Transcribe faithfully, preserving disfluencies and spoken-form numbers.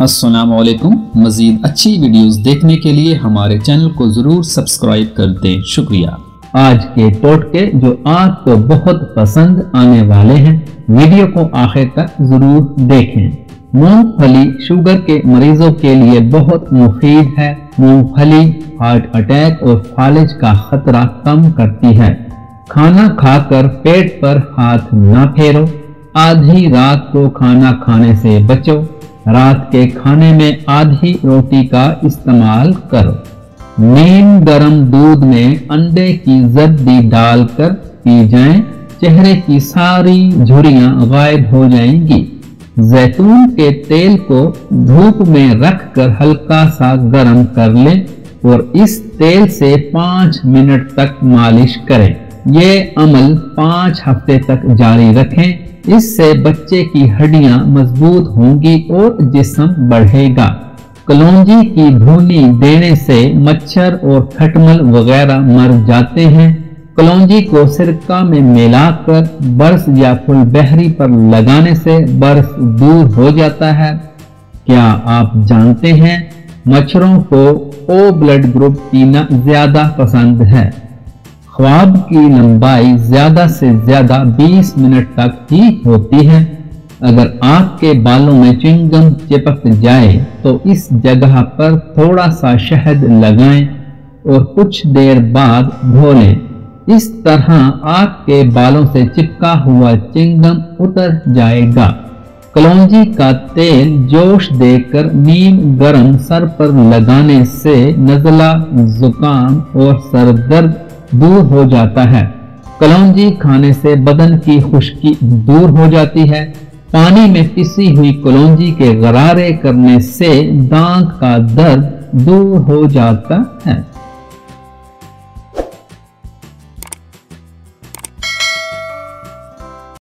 अस्सलामुअलैकुम। मज़ीद अच्छी वीडियोस देखने के लिए हमारे चैनल को ज़रूर सब्सक्राइब कर दें। शुक्रिया। आज के टोटके जो आपको बहुत पसंद आने वाले हैं, वीडियो को आखिर तक ज़रूर देखें। मूंगफली शुगर के मरीजों के लिए बहुत मुफीद है। मूंगफली हार्ट अटैक और फालिज का खतरा कम करती है। खाना खाकर पेट पर हाथ ना फेरो। आधी रात को खाना खाने से बचो। रात के खाने में आधी रोटी का इस्तेमाल करो। नीम गरम दूध में अंडे की जर्दी डालकर पी जाएं, चेहरे की सारी झुर्रियां गायब हो जाएंगी। जैतून के तेल को धूप में रखकर हल्का सा गर्म कर लें और इस तेल से पाँच मिनट तक मालिश करें। ये अमल पाँच हफ्ते तक जारी रखें। इससे बच्चे की हड्डियां मजबूत होंगी और जिस्म बढ़ेगा। कलौंजी की भूनी देने से मच्छर और खटमल वगैरह मर जाते हैं। कलौंजी को सिरका में मिलाकर बर्स या फुलबहरी पर लगाने से बर्स दूर हो जाता है। क्या आप जानते हैं मच्छरों को ओ ब्लड ग्रुप पीना ज़्यादा पसंद है। ख्वाब की लंबाई ज़्यादा से ज़्यादा बीस मिनट तक ही होती है। अगर आपके बालों में च्युइंगम चिपक जाए तो इस जगह पर थोड़ा सा शहद लगाएं और कुछ देर बाद धो लें। इस तरह आपके बालों से चिपका हुआ च्युइंगम उतर जाएगा। कलौंजी का तेल जोश देकर नीम गरम सर पर लगाने से नज़ला, जुकाम और सर दर्द दूर हो जाता है। कलौंजी खाने से बदन की खुश्की दूर हो जाती है। पानी में पिसी हुई कलौंजी के गरारे करने से दांत का दर्द दूर हो जाता है।